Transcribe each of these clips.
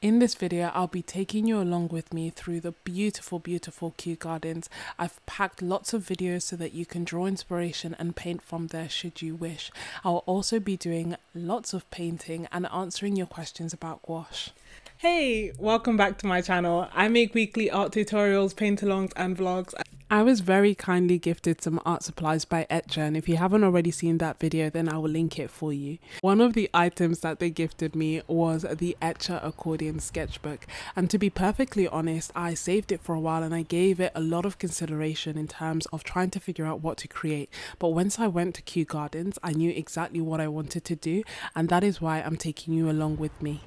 In this video, I'll be taking you along with me through the beautiful, beautiful Kew Gardens. I've packed lots of videos so that you can draw inspiration and paint from there should you wish. I'll also be doing lots of painting and answering your questions about gouache. Hey, welcome back to my channel. I make weekly art tutorials, paint-alongs and vlogs. I was very kindly gifted some art supplies by Etchr, and if you haven't already seen that video, then I will link it for you. One of the items that they gifted me was the Etchr accordion sketchbook, and to be perfectly honest, I saved it for a while and I gave it a lot of consideration in terms of trying to figure out what to create. But once I went to Kew Gardens, I knew exactly what I wanted to do, and that is why I'm taking you along with me.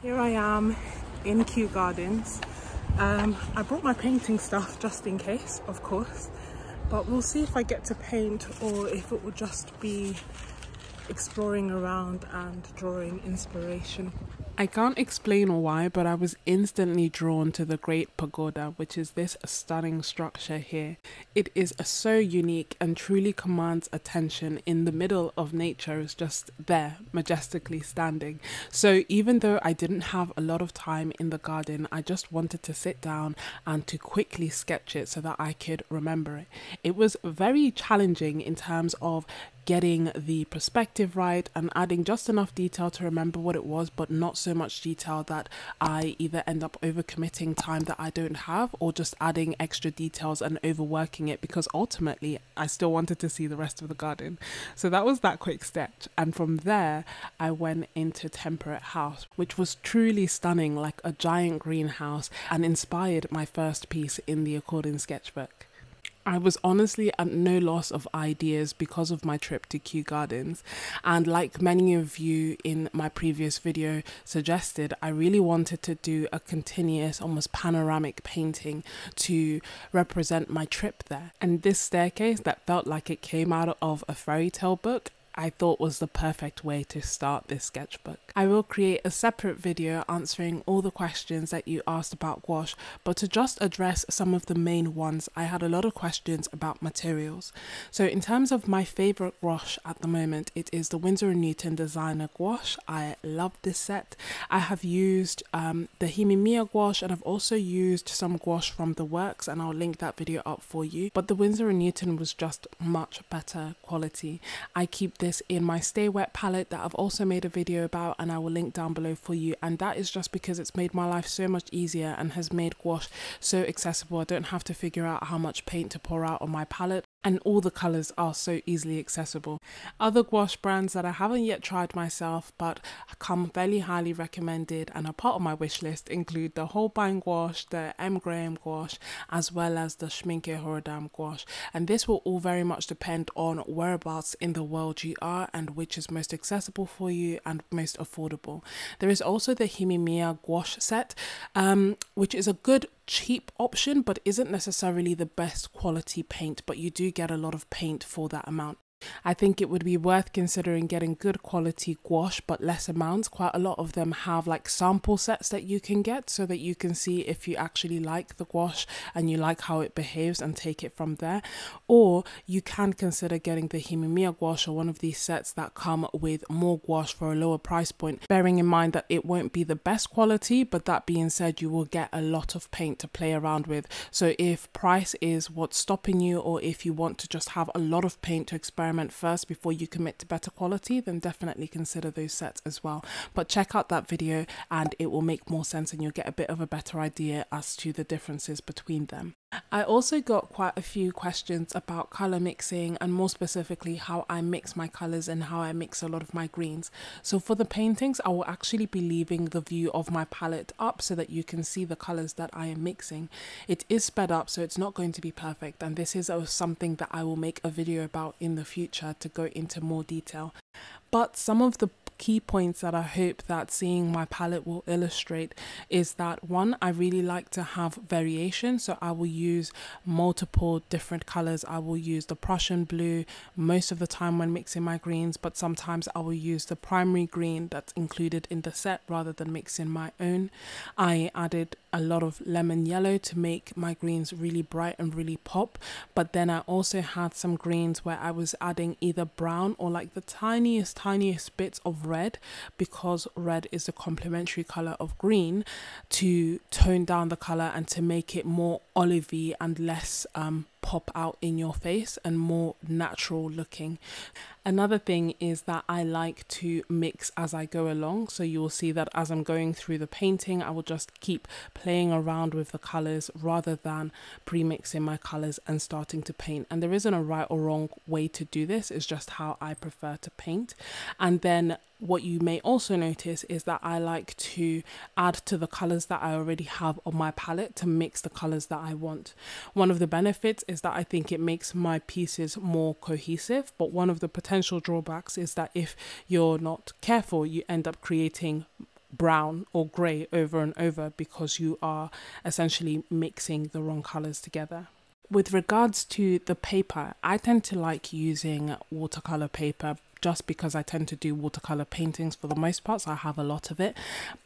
Here I am in Kew Gardens. I brought my painting stuff just in case, of course, but we'll see if I get to paint or if it will just be exploring around and drawing inspiration. I can't explain why, but I was instantly drawn to the Great Pagoda, which is this stunning structure here. It is so unique and truly commands attention in the middle of nature. It's just there, majestically standing. So even though I didn't have a lot of time in the garden, I just wanted to sit down and to quickly sketch it so that I could remember it. It was very challenging in terms of getting the perspective right and adding just enough detail to remember what it was, but not so much detail that I either end up overcommitting time that I don't have or just adding extra details and overworking it, because ultimately I still wanted to see the rest of the garden. So that was that quick sketch, and from there I went into Temperate House, which was truly stunning, like a giant greenhouse, and inspired my first piece in the accordion sketchbook. I was honestly at no loss of ideas because of my trip to Kew Gardens, and like many of you in my previous video suggested, I really wanted to do a continuous, almost panoramic painting to represent my trip there. And this staircase that felt like it came out of a fairy tale book, I thought was the perfect way to start this sketchbook. I will create a separate video answering all the questions that you asked about gouache, but to just address some of the main ones, I had a lot of questions about materials. So in terms of my favorite gouache at the moment, it is the Winsor & Newton designer gouache. I love this set. I have used the Himi Miya gouache, and I've also used some gouache from the works, and I'll link that video up for you. But the Winsor & Newton was just much better quality. I keep this in my Stay Wet palette that I've also made a video about, and I will link down below for you, and that is just because it's made my life so much easier and has made gouache so accessible. I don't have to figure out how much paint to pour out on my palette, and all the colours are so easily accessible. Other gouache brands that I haven't yet tried myself but come fairly highly recommended and are part of my wish list include the Holbein gouache, the M. Graham gouache, as well as the Schmincke Horadam gouache, and this will all very much depend on whereabouts in the world you are and which is most accessible for you and most affordable. There is also the Himi Miya gouache set, which is a good cheap option but isn't necessarily the best quality paint, but you do get a lot of paint for that amount. I think it would be worth considering getting good quality gouache but less amounts. Quite a lot of them have like sample sets that you can get so that you can see if you actually like the gouache and you like how it behaves and take it from there. Or you can consider getting the Himi Miya gouache or one of these sets that come with more gouache for a lower price point, bearing in mind that it won't be the best quality, but that being said, you will get a lot of paint to play around with. So if price is what's stopping you, or if you want to just have a lot of paint to experiment first before you commit to better quality, then definitely consider those sets as well. But check out that video and it will make more sense and you'll get a bit of a better idea as to the differences between them. I also got quite a few questions about colour mixing, and more specifically how I mix my colours and how I mix a lot of my greens. So for the paintings, I will actually be leaving the view of my palette up so that you can see the colours that I am mixing. It is sped up, so it's not going to be perfect, and this is something that I will make a video about in the future to go into more detail. But some of the key points that I hope that seeing my palette will illustrate is that, one, I really like to have variation, so I will use multiple different colors. I will use the Prussian blue most of the time when mixing my greens, but sometimes I will use the primary green that's included in the set rather than mixing my own. I added a lot of lemon yellow to make my greens really bright and really pop, but then I also had some greens where I was adding either brown or like the tiniest bits of red, because red is the complementary color of green, to tone down the color and to make it more olivey and less pop out in your face and more natural looking. Another thing is that I like to mix as I go along, so you'll see that as I'm going through the painting I will just keep playing around with the colors rather than pre-mixing my colors and starting to paint. And there isn't a right or wrong way to do this, it's just how I prefer to paint. And then what you may also notice is that I like to add to the colors that I already have on my palette to mix the colors that I want. One of the benefits is that I think it makes my pieces more cohesive, but one of the potential drawbacks is that if you're not careful, you end up creating brown or grey over and over because you are essentially mixing the wrong colors together. With regards to the paper, I tend to like using watercolor paper, just because I tend to do watercolor paintings for the most part, so I have a lot of it,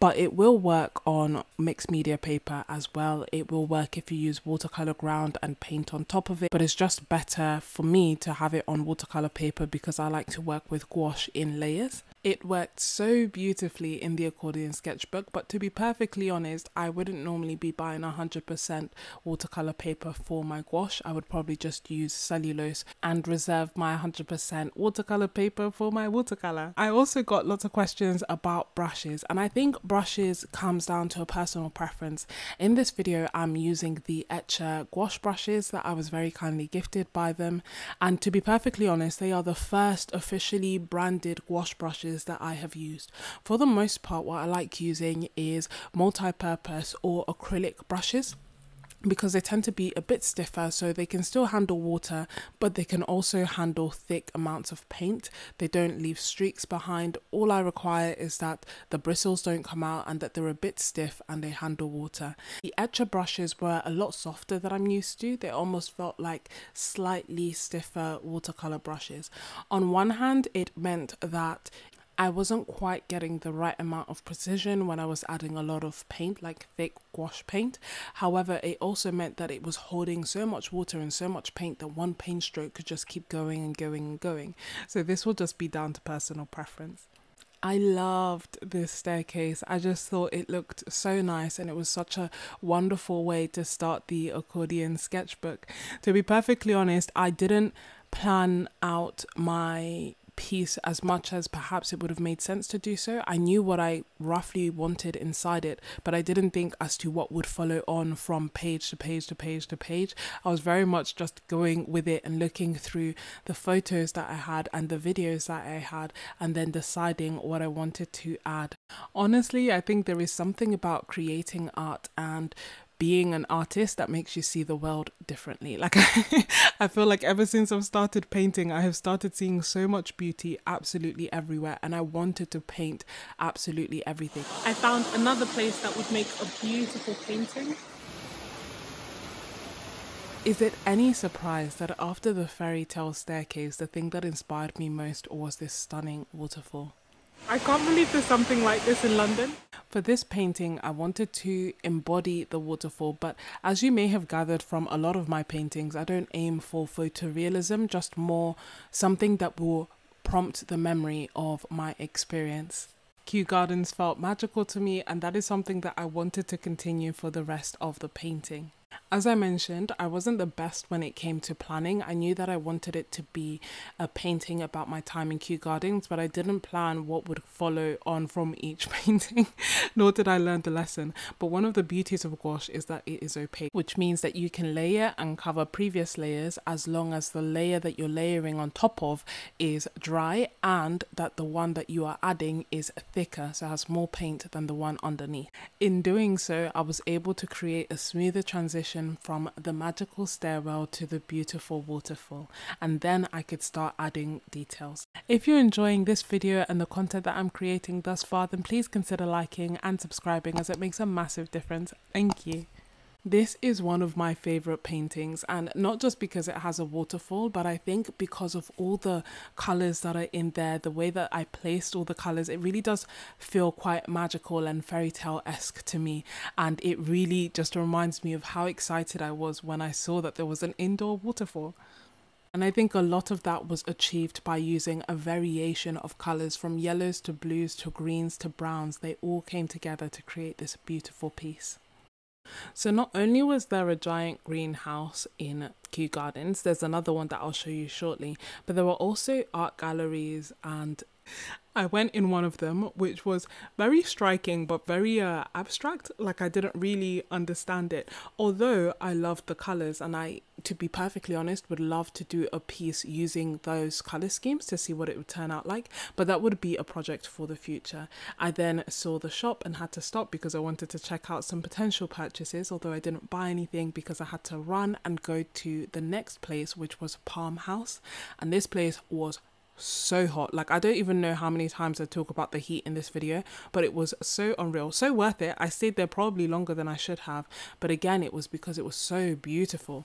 but it will work on mixed media paper as well. It will work if you use watercolor ground and paint on top of it, but it's just better for me to have it on watercolor paper because I like to work with gouache in layers. It worked so beautifully in the accordion sketchbook, but to be perfectly honest, I wouldn't normally be buying 100% watercolor paper for my gouache. I would probably just use cellulose and reserve my 100% watercolor paper for my watercolor. I also got lots of questions about brushes, and I think brushes comes down to a personal preference. In this video, I'm using the Etchr gouache brushes that I was very kindly gifted by them, and to be perfectly honest, they are the first officially branded gouache brushes that I have used. For the most part, what I like using is multi-purpose or acrylic brushes, because they tend to be a bit stiffer, so they can still handle water, but they can also handle thick amounts of paint. They don't leave streaks behind. All I require is that the bristles don't come out and that they're a bit stiff and they handle water. The Etchr brushes were a lot softer than I'm used to. They almost felt like slightly stiffer watercolor brushes. On one hand, it meant that I wasn't quite getting the right amount of precision when I was adding a lot of paint, like thick gouache paint. However, it also meant that it was holding so much water and so much paint that one paint stroke could just keep going and going and going. So this will just be down to personal preference. I loved this staircase. I just thought it looked so nice, and it was such a wonderful way to start the accordion sketchbook. To be perfectly honest, I didn't plan out my piece as much as perhaps it would have made sense to do so. I knew what I roughly wanted inside it, but I didn't think as to what would follow on from page to page to page to page. I was very much just going with it and looking through the photos that I had and the videos that I had, and then deciding what I wanted to add. Honestly, I think there is something about creating art and being an artist that makes you see the world differently. Like I feel like ever since I've started painting, I have started seeing so much beauty absolutely everywhere, and I wanted to paint absolutely everything. I found another place that would make a beautiful painting. Is it any surprise that after the fairy tale staircase, the thing that inspired me most was this stunning waterfall? I can't believe there's something like this in London. For this painting, I wanted to embody the waterfall, but as you may have gathered from a lot of my paintings, I don't aim for photorealism, just more something that will prompt the memory of my experience. Kew Gardens felt magical to me, and that is something that I wanted to continue for the rest of the painting. As I mentioned, I wasn't the best when it came to planning. I knew that I wanted it to be a painting about my time in Kew Gardens, but I didn't plan what would follow on from each painting, nor did I learn the lesson. But one of the beauties of gouache is that it is opaque, which means that you can layer and cover previous layers as long as the layer that you're layering on top of is dry and that the one that you are adding is thicker, so it has more paint than the one underneath. In doing so, I was able to create a smoother transition from the magical stairwell to the beautiful waterfall, and then I could start adding details. If you're enjoying this video and the content that I'm creating thus far, then please consider liking and subscribing, as it makes a massive difference. Thank you. This is one of my favorite paintings, and not just because it has a waterfall, but I think because of all the colors that are in there, the way that I placed all the colors, it really does feel quite magical and fairy tale-esque to me. And it really just reminds me of how excited I was when I saw that there was an indoor waterfall. And I think a lot of that was achieved by using a variation of colors, from yellows to blues to greens to browns. They all came together to create this beautiful piece. So not only was there a giant greenhouse in Kew Gardens, there's another one that I'll show you shortly, but there were also art galleries, and I went in one of them, which was very striking but very abstract. Like, I didn't really understand it, although I loved the colors, and I, to be perfectly honest, would love to do a piece using those color schemes to see what it would turn out like, but that would be a project for the future. I then saw the shop and had to stop because I wanted to check out some potential purchases, although I didn't buy anything because I had to run and go to the next place, which was Palm House. And this place was so hot. Like, I don't even know how many times I talk about the heat in this video, but it was so unreal, so worth it. I stayed there probably longer than I should have, but again, it was because it was so beautiful.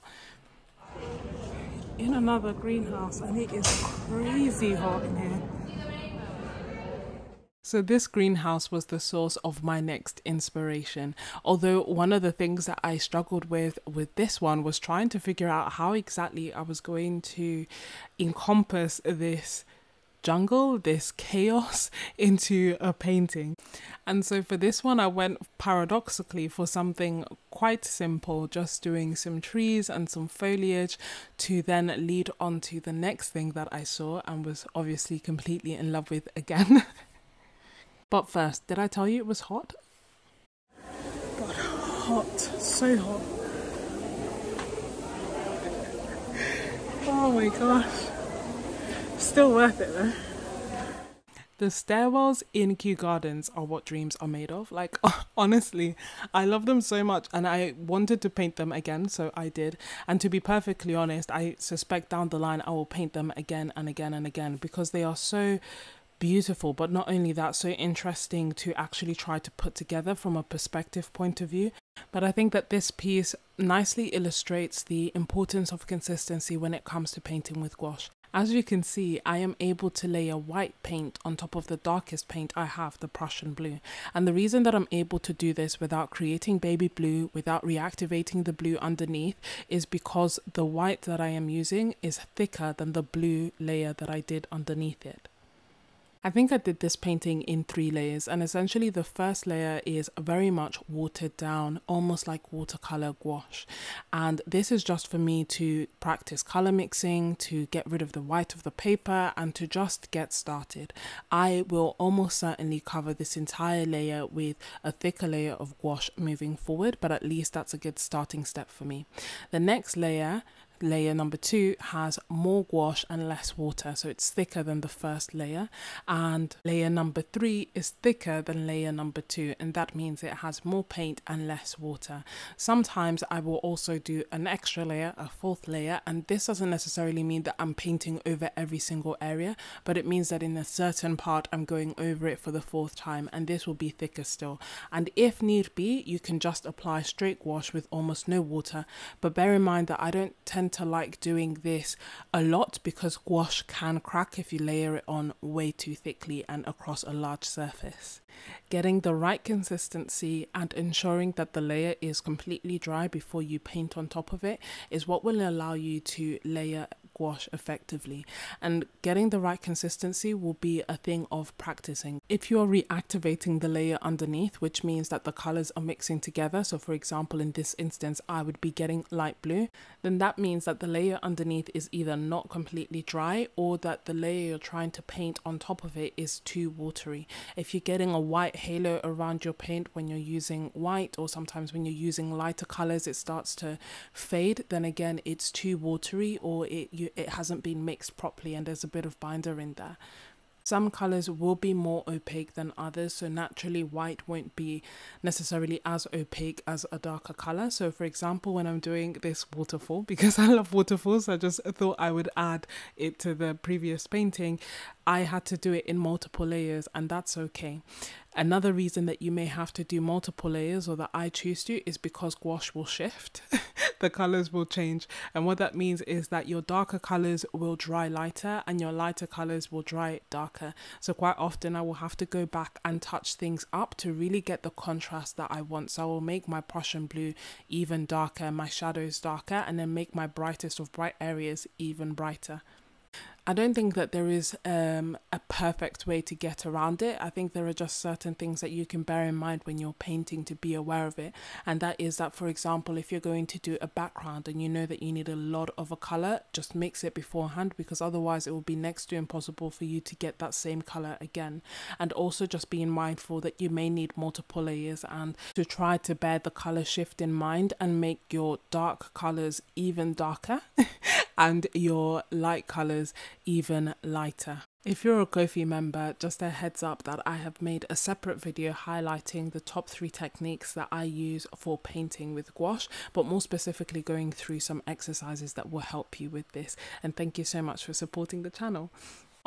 In another greenhouse, and it is crazy hot in here. So this greenhouse was the source of my next inspiration, although one of the things that I struggled with this one was trying to figure out how exactly I was going to encompass this jungle, this chaos, into a painting. And so for this one, I went paradoxically for something quite simple, just doing some trees and some foliage, to then lead on to the next thing that I saw and was obviously completely in love with again. But first, did I tell you it was hot? God, hot, so hot. Oh my gosh. Still worth it though. The stairwells in Kew Gardens are what dreams are made of. Like, honestly, I love them so much, and I wanted to paint them again, so I did. And to be perfectly honest, I suspect down the line I will paint them again and again and again, because they are so beautiful, but not only that, so interesting to actually try to put together from a perspective point of view. But I think that this piece nicely illustrates the importance of consistency when it comes to painting with gouache. As you can see, I am able to layer white paint on top of the darkest paint I have, the Prussian blue. And the reason that I'm able to do this without creating baby blue, without reactivating the blue underneath, is because the white that I am using is thicker than the blue layer that I did underneath it. I think I did this painting in 3 layers, and essentially the first layer is very much watered down, almost like watercolor gouache. And this is just for me to practice color mixing, to get rid of the white of the paper, and to just get started. I will almost certainly cover this entire layer with a thicker layer of gouache moving forward, but at least that's a good starting step for me. The next layer, layer number 2, has more gouache and less water, so it's thicker than the first layer, and layer number 3 is thicker than layer number 2, and that means it has more paint and less water. Sometimes I will also do an extra layer, a 4th layer, and this doesn't necessarily mean that I'm painting over every single area, but it means that in a certain part I'm going over it for the 4th time, and this will be thicker still. And if need be, you can just apply straight gouache with almost no water, but bear in mind that I don't tend to like doing this a lot because gouache can crack if you layer it on way too thickly and across a large surface. Getting the right consistency and ensuring that the layer is completely dry before you paint on top of it is what will allow you to layer gouache effectively, and getting the right consistency will be a thing of practicing. If you are reactivating the layer underneath, which means that the colors are mixing together, so for example in this instance I would be getting light blue, then that means that the layer underneath is either not completely dry or that the layer you're trying to paint on top of it is too watery. If you're getting a white halo around your paint when you're using white, or sometimes when you're using lighter colors it starts to fade, then again it's too watery, or it hasn't been mixed properly and there's a bit of binder in there. Some colors will be more opaque than others, so naturally white won't be necessarily as opaque as a darker color. So for example, when I'm doing this waterfall, because I love waterfalls, I just thought I would add it to the previous painting, I had to do it in multiple layers, and that's okay. Another reason that you may have to do multiple layers, or that I choose to, is because gouache will shift. The colors will change, and what that means is that your darker colors will dry lighter and your lighter colors will dry darker. So quite often I will have to go back and touch things up to really get the contrast that I want. So I will make my Prussian blue even darker, my shadows darker, and then make my brightest of bright areas even brighter. I don't think that there is a perfect way to get around it. I think there are just certain things that you can bear in mind when you're painting to be aware of it. And that is that, for example, if you're going to do a background and you know that you need a lot of a color, just mix it beforehand, because otherwise it will be next to impossible for you to get that same color again. And also just being mindful that you may need multiple layers, and to try to bear the color shift in mind and make your dark colors even darker and your light colors even lighter. If you're a Ko-fi member, just a heads up that I have made a separate video highlighting the top 3 techniques that I use for painting with gouache, but more specifically going through some exercises that will help you with this. And thank you so much for supporting the channel.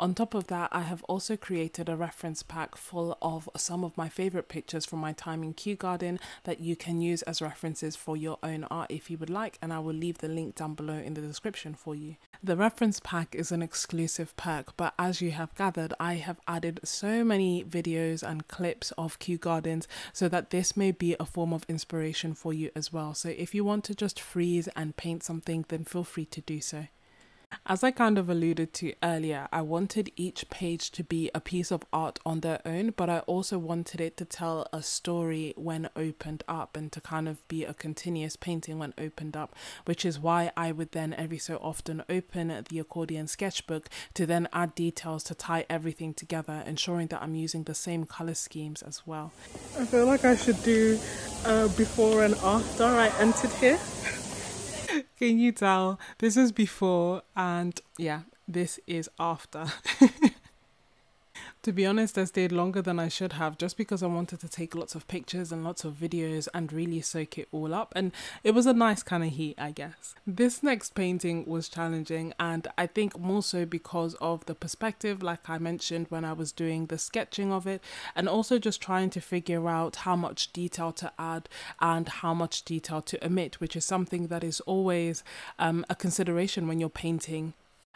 On top of that, I have also created a reference pack full of some of my favorite pictures from my time in Kew Garden that you can use as references for your own art if you would like, and I will leave the link down below in the description for you. The reference pack is an exclusive perk, but as you have gathered, I have added so many videos and clips of Kew Gardens so that this may be a form of inspiration for you as well. So if you want to just freeze and paint something, then feel free to do so. As I kind of alluded to earlier, I wanted each page to be a piece of art on their own, but I also wanted it to tell a story when opened up, and to kind of be a continuous painting when opened up, which is why I would then every so often open the accordion sketchbook to then add details to tie everything together, ensuring that I'm using the same colour schemes as well. I feel like I should do before and after I entered here. Can you tell? This is before, and yeah, this is after. To be honest, I stayed longer than I should have, just because I wanted to take lots of pictures and lots of videos and really soak it all up, and it was a nice kind of heat, I guess. This next painting was challenging, and I think more so because of the perspective, like I mentioned when I was doing the sketching of it, and also just trying to figure out how much detail to add and how much detail to omit, which is something that is always a consideration when you're painting.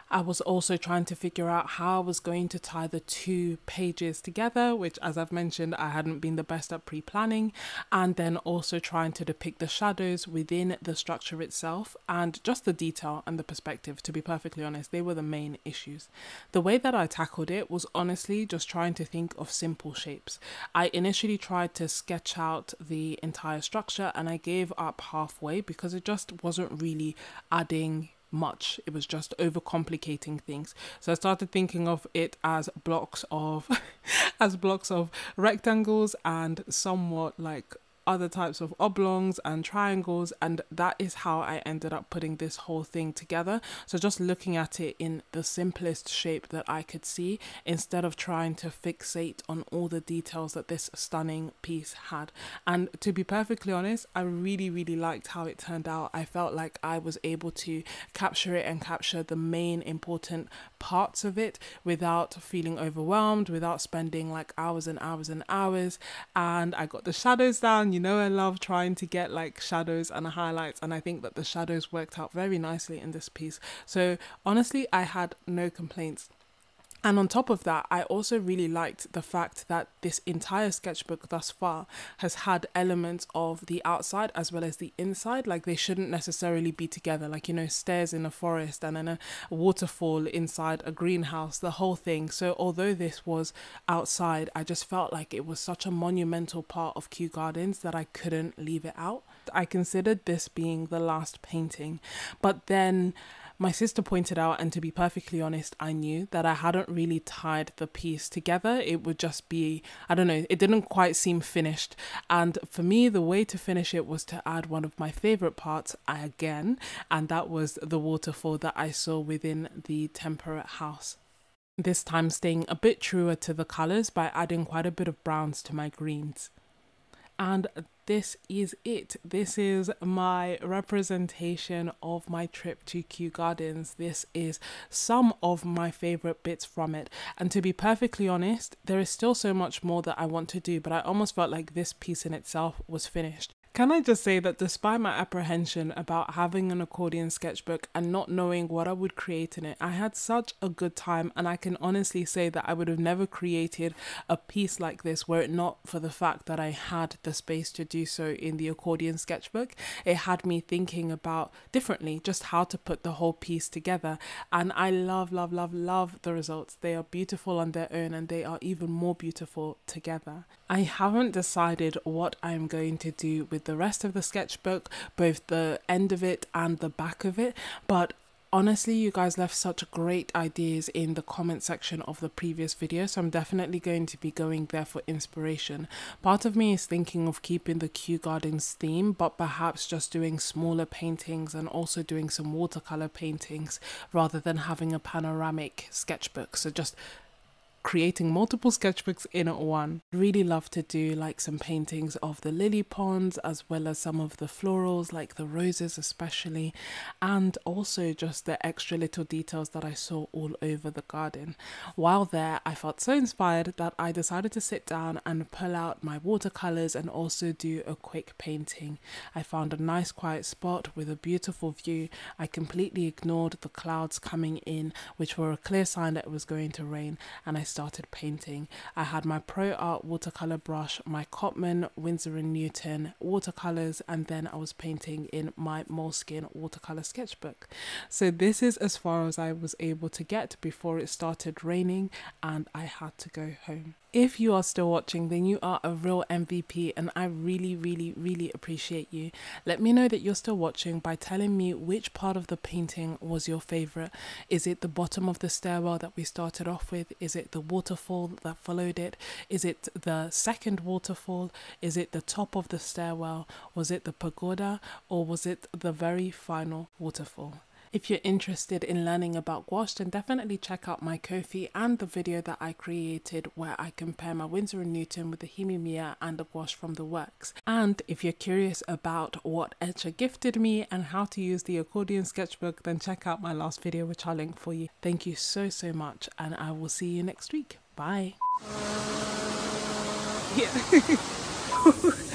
I was also trying to figure out how I was going to tie the 2 pages together, which, as I've mentioned, I hadn't been the best at pre-planning, and then also trying to depict the shadows within the structure itself, and just the detail and the perspective, to be perfectly honest. They were the main issues. The way that I tackled it was honestly just trying to think of simple shapes. I initially tried to sketch out the entire structure, and I gave up halfway because it just wasn't really adding much. It was just overcomplicating things. So I started thinking of it as blocks of rectangles, and somewhat like other types of oblongs and triangles, and that is how I ended up putting this whole thing together. So just looking at it in the simplest shape that I could see, instead of trying to fixate on all the details that this stunning piece had. And to be perfectly honest, I really liked how it turned out. I felt like I was able to capture it and capture the main important parts of it without feeling overwhelmed, without spending like hours and hours and hours. And I got the shadows down. You know, I love trying to get like shadows and highlights, and I think that the shadows worked out very nicely in this piece. So honestly, I had no complaints. And on top of that, I also really liked the fact that this entire sketchbook thus far has had elements of the outside as well as the inside. Like, they shouldn't necessarily be together, like, you know, stairs in a forest and then a waterfall inside a greenhouse, the whole thing. So although this was outside, I just felt like it was such a monumental part of Kew Gardens that I couldn't leave it out. I considered this being the last painting, but then my sister pointed out, and to be perfectly honest, I knew that I hadn't really tied the piece together. It would just be, I don't know, it didn't quite seem finished. And for me, the way to finish it was to add one of my favorite parts again, and that was the waterfall that I saw within the Temperate House. this time staying a bit truer to the colours by adding quite a bit of browns to my greens. And this is it. This is my representation of my trip to Kew Gardens. This is some of my favourite bits from it. And to be perfectly honest, there is still so much more that I want to do, but I almost felt like this piece in itself was finished. Can I just say that despite my apprehension about having an accordion sketchbook and not knowing what I would create in it, I had such a good time, and I can honestly say that I would have never created a piece like this were it not for the fact that I had the space to do so in the accordion sketchbook. It had me thinking about differently just how to put the whole piece together, and I love, love, love, love the results. They are beautiful on their own, and they are even more beautiful together. I haven't decided what I'm going to do with the rest of the sketchbook, both the end of it and the back of it, but honestly, you guys left such great ideas in the comment section of the previous video, so I'm definitely going to be going there for inspiration. Part of me is thinking of keeping the Kew Gardens theme, but perhaps just doing smaller paintings and also doing some watercolor paintings rather than having a panoramic sketchbook. So just creating multiple sketchbooks in one. I'd really love to do like some paintings of the lily ponds, as well as some of the florals, like the roses especially, and also just the extra little details that I saw all over the garden. While there, I felt so inspired that I decided to sit down and pull out my watercolors and also do a quick painting. I found a nice quiet spot with a beautiful view. I completely ignored the clouds coming in, which were a clear sign that it was going to rain, and I started painting. I had my Pro Art watercolor brush, my Cotman, Winsor & Newton watercolors, and then I was painting in my Moleskine watercolor sketchbook. So this is as far as I was able to get before it started raining and I had to go home. If you are still watching, then you are a real MVP, and I really, really, really appreciate you. Let me know that you're still watching by telling me which part of the painting was your favorite. Is it the bottom of the stairwell that we started off with? Is it the waterfall that followed it? Is it the second waterfall? Is it the top of the stairwell? Was it the pagoda? Or was it the very final waterfall? If you're interested in learning about gouache, then definitely check out my Ko-fi and the video that I created where I compare my Winsor & Newton with the Himi Miya and the gouache from the works. And if you're curious about what Etchr gifted me and how to use the accordion sketchbook, then check out my last video, which I'll link for you. Thank you so, so much, and I will see you next week. Bye. Yeah.